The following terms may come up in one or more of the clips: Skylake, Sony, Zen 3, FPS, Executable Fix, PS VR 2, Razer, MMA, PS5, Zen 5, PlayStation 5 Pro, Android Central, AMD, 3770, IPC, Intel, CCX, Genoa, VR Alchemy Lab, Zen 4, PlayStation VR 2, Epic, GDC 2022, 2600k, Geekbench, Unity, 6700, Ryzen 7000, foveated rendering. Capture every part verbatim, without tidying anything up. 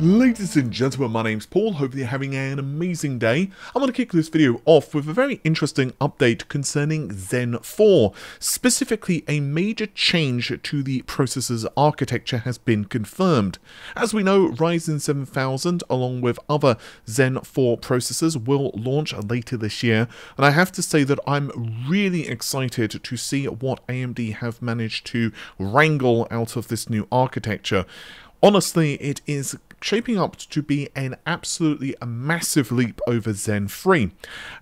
Ladies and gentlemen, my name's Paul, hopefully you're having an amazing day. I'm going to kick this video off with a very interesting update concerning Zen four. Specifically, a major change to the processor's architecture has been confirmed. As we know, Ryzen seven thousand along with other Zen four processors will launch later this year, and I have to say that I'm really excited to see what A M D have managed to wrangle out of this new architecture. Honestly, it is shaping up to be an absolutely massive leap over Zen three.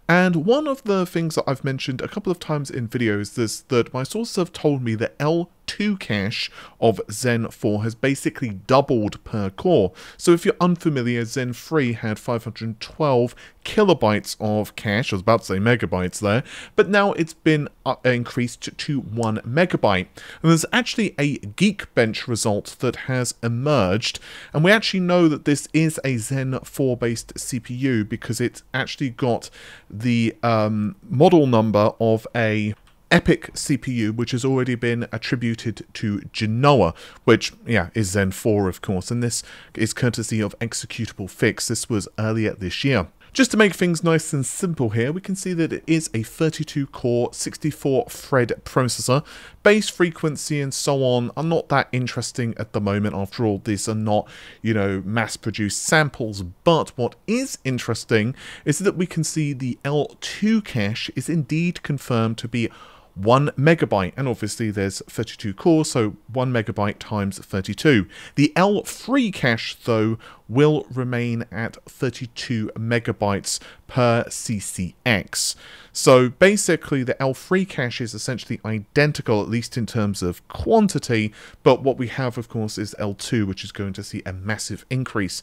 And one of the things that I've mentioned a couple of times in videos is that my sources have told me that L two cache of Zen four has basically doubled per core. So if you're unfamiliar, Zen three had five hundred twelve kilobytes of cache. I was about to say megabytes there, but now it's been increased to one megabyte. And there's actually a Geekbench result that has emerged, and we actually know that this is a Zen four based C P U because it's actually got the um, model number of a Epic C P U, which has already been attributed to Genoa, which, yeah, is Zen four, of course, and this is courtesy of Executable Fix. This was earlier this year. Just to make things nice and simple here, we can see that it is a thirty-two core, sixty-four thread processor. Base frequency and so on are not that interesting at the moment. After all, these are not, you know, mass-produced samples. But what is interesting is that we can see the L two cache is indeed confirmed to be one megabyte, and obviously there's thirty-two cores, so one megabyte times thirty-two. The L three cache, though, will remain at thirty-two megabytes per C C X. So basically the L three cache is essentially identical, at least in terms of quantity, but what we have, of course, is L two, which is going to see a massive increase.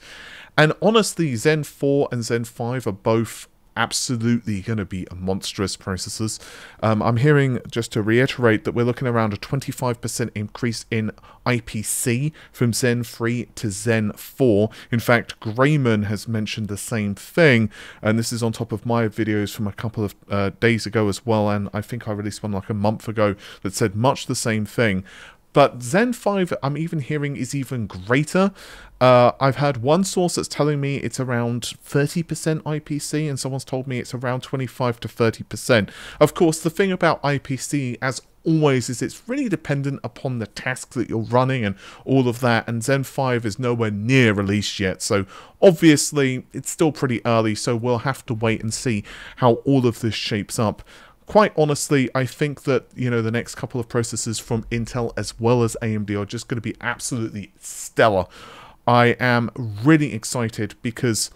And honestly, Zen four and Zen five are both absolutely going to be monstrous processors. Um, I'm hearing, just to reiterate, that we're looking around a twenty-five percent increase in I P C from Zen three to Zen four. In fact, Grayman has mentioned the same thing, and this is on top of my videos from a couple of uh, days ago as well, and I think I released one like a month ago that said much the same thing. But Zen five, I'm even hearing, is even greater. Uh, I've had one source that's telling me it's around thirty percent I P C, and someone's told me it's around twenty-five to thirty percent. Of course, the thing about I P C, as always, is it's really dependent upon the task that you're running and all of that, and Zen five is nowhere near released yet, so obviously it's still pretty early, so we'll have to wait and see how all of this shapes up. Quite honestly, I think that, you know, the next couple of processors from Intel as well as A M D are just going to be absolutely stellar. I am really excited because,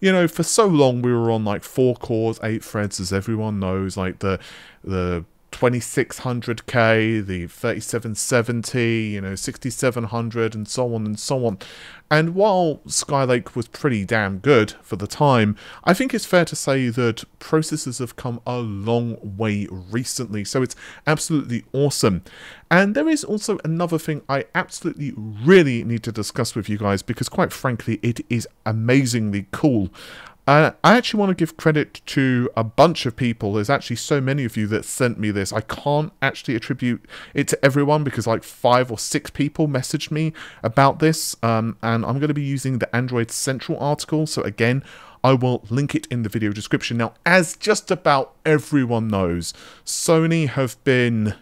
you know, for so long we were on like four cores, eight threads, as everyone knows, like the the twenty-six hundred K, the thirty-seven seventy, you know, sixty-seven hundred, and so on and so on. And while Skylake was pretty damn good for the time, I think it's fair to say that processors have come a long way recently, so it's absolutely awesome. And there is also another thing I absolutely really need to discuss with you guys, because quite frankly, it is amazingly cool. Uh, I actually want to give credit to a bunch of people. There's actually so many of you that sent me this. I can't actually attribute it to everyone because like five or six people messaged me about this. Um, and I'm going to be using the Android Central article. So again, I will link it in the video description. Now, as just about everyone knows, Sony have been,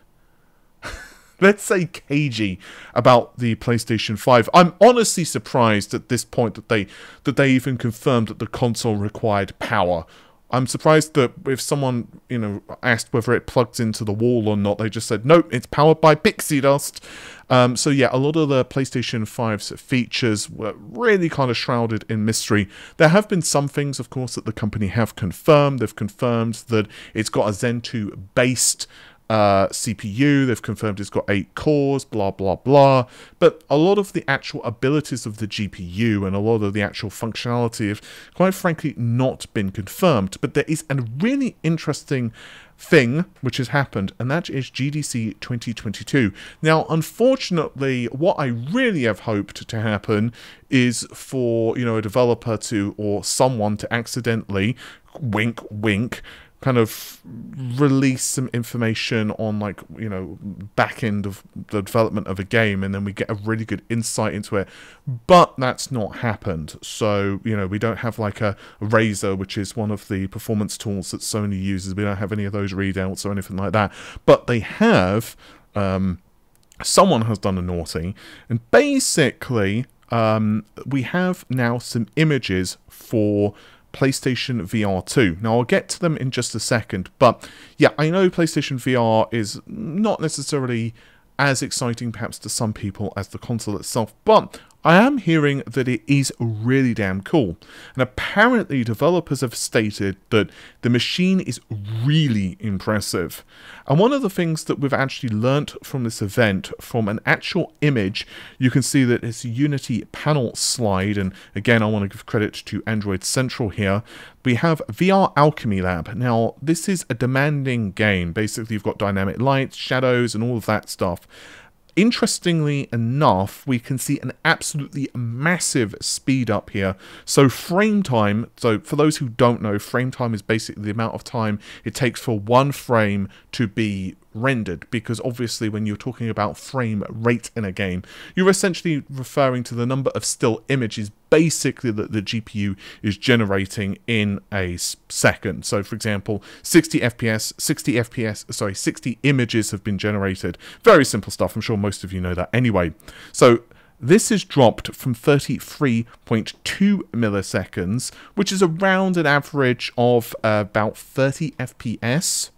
let's say, cagey about the PlayStation five. I'm honestly surprised at this point that they that they even confirmed that the console required power. I'm surprised that if someone, you know, asked whether it plugs into the wall or not, they just said, nope, it's powered by pixie dust. Um, so yeah, a lot of the PlayStation five's features were really kind of shrouded in mystery. There have been some things, of course, that the company have confirmed. They've confirmed that it's got a Zen two based Uh, C P U, they've confirmed it's got eight cores, blah blah blah, but a lot of the actual abilities of the G P U and a lot of the actual functionality have quite frankly not been confirmed. But there is a really interesting thing which has happened, and that is G D C twenty twenty-two. Now, unfortunately, what I really have hoped to happen is for, you know, a developer to, or someone to accidentally, wink wink, kind of release some information on, like, you know, back end of the development of a game, and then we get a really good insight into it. But that's not happened. So, you know, we don't have like a Razer, which is one of the performance tools that Sony uses. We don't have any of those readouts or anything like that. But they have, um, someone has done a naughty, and basically um, we have now some images for PlayStation V R two. Now, I'll get to them in just a second, but yeah, I know PlayStation V R is not necessarily as exciting perhaps to some people as the console itself, but I am hearing that it is really damn cool. And apparently developers have stated that the machine is really impressive. And one of the things that we've actually learnt from this event, from an actual image, you can see that it's a Unity panel slide. And again, I want to give credit to Android Central here. We have V R Alchemy Lab. Now, this is a demanding game. Basically, you've got dynamic lights, shadows, and all of that stuff. Interestingly enough, we can see an absolutely massive speed up here. So frame time, so for those who don't know, frame time is basically the amount of time it takes for one frame to be rendered, because obviously when you're talking about frame rate in a game, you're essentially referring to the number of still images basically that the G P U is generating in a second. So for example, sixty F P S, sixty F P S, sorry, sixty images have been generated. Very simple stuff. I'm sure most of you know that anyway. So this is dropped from thirty-three point two milliseconds, which is around an average of uh, about thirty F P S.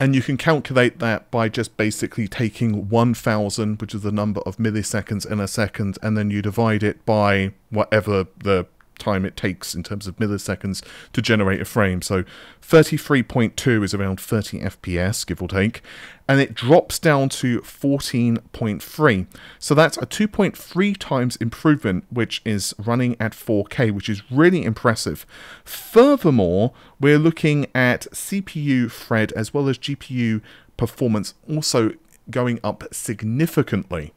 And you can calculate that by just basically taking one thousand, which is the number of milliseconds in a second, and then you divide it by whatever the time it takes in terms of milliseconds to generate a frame. So thirty-three point two is around thirty F P S, give or take, and it drops down to fourteen point three. So that's a two point three times improvement, which is running at four K, which is really impressive. Furthermore, we're looking at C P U thread as well as G P U performance also going up significantly.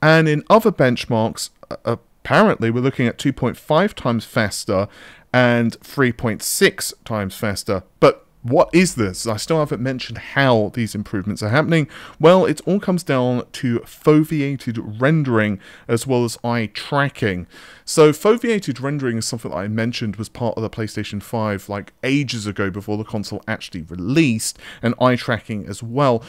And in other benchmarks, a apparently, we're looking at two point five times faster and three point six times faster. But what is this? I still haven't mentioned how these improvements are happening. Well, it all comes down to foveated rendering as well as eye tracking. So foveated rendering is something that I mentioned was part of the PlayStation five like ages ago before the console actually released, and eye tracking as well.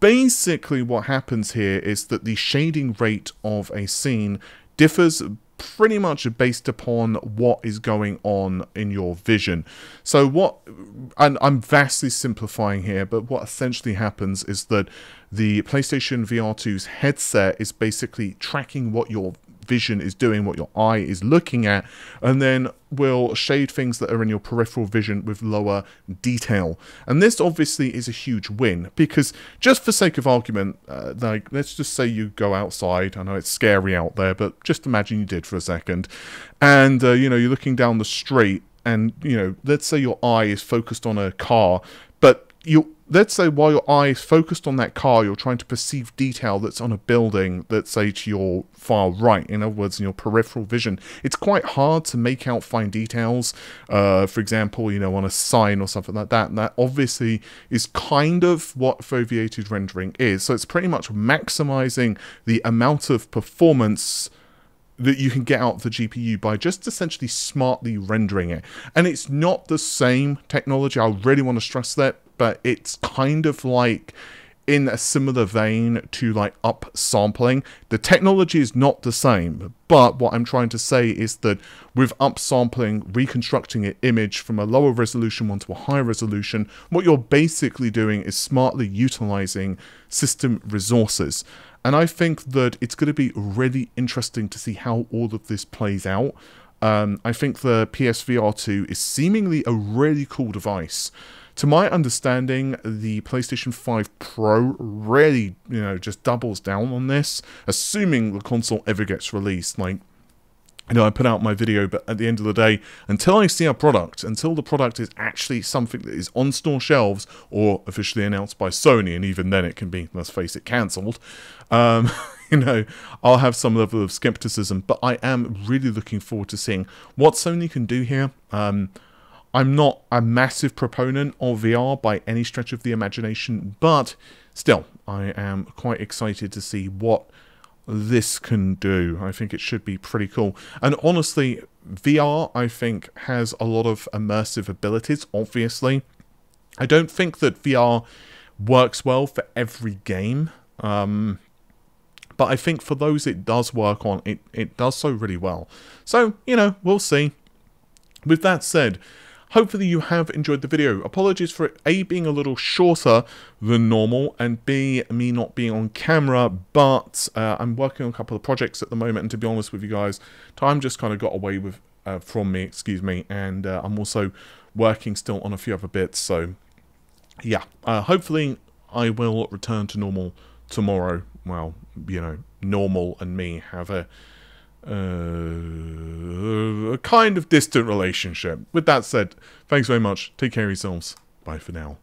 Basically, what happens here is that the shading rate of a scene differs pretty much based upon what is going on in your vision. So what, and I'm vastly simplifying here, but what essentially happens is that the PlayStation V R two's headset is basically tracking what your vision is doing, what your eye is looking at, and then will shade things that are in your peripheral vision with lower detail. And this obviously is a huge win, because just for sake of argument, uh, like let's just say you go outside. I know it's scary out there, but just imagine you did for a second, and uh, you know, you're looking down the street, and you know, let's say your eye is focused on a car, but you let's say while your eye is focused on that car, you're trying to perceive detail that's on a building that's, say, to your far right. In other words, in your peripheral vision, it's quite hard to make out fine details. Uh, for example, you know, on a sign or something like that. And that obviously is kind of what foveated rendering is. So it's pretty much maximizing the amount of performance that you can get out of the G P U by just essentially smartly rendering it. And it's not the same technology. I really want to stress that. But it's kind of like in a similar vein to like up sampling. The technology is not the same, but what I'm trying to say is that with up sampling, reconstructing an image from a lower resolution one to a higher resolution, what you're basically doing is smartly utilizing system resources. And I think that it's going to be really interesting to see how all of this plays out. Um, I think the P S V R two is seemingly a really cool device. To my understanding, the PlayStation five Pro really, you know, just doubles down on this, assuming the console ever gets released. Like, you know, I put out my video, but at the end of the day, until I see a product, until the product is actually something that is on store shelves or officially announced by Sony, and even then it can be, let's face it, cancelled, um, you know, I'll have some level of skepticism. But I am really looking forward to seeing what Sony can do here. Um... I'm not a massive proponent of V R by any stretch of the imagination, but still, I am quite excited to see what this can do. I think it should be pretty cool. And honestly, V R, I think, has a lot of immersive abilities, obviously. I don't think that V R works well for every game, um, but I think for those it does work on, it, it does so really well. So, you know, we'll see. With that said, hopefully you have enjoyed the video. Apologies for it, A, being a little shorter than normal, and B, me not being on camera, but uh, I'm working on a couple of projects at the moment, and to be honest with you guys, time just kind of got away with uh, from me, excuse me, and uh, I'm also working still on a few other bits, so yeah, uh, hopefully I will return to normal tomorrow. Well, you know, normal and me have a Uh, a kind of distant relationship. With that said, thanks very much. Take care of yourselves. Bye for now.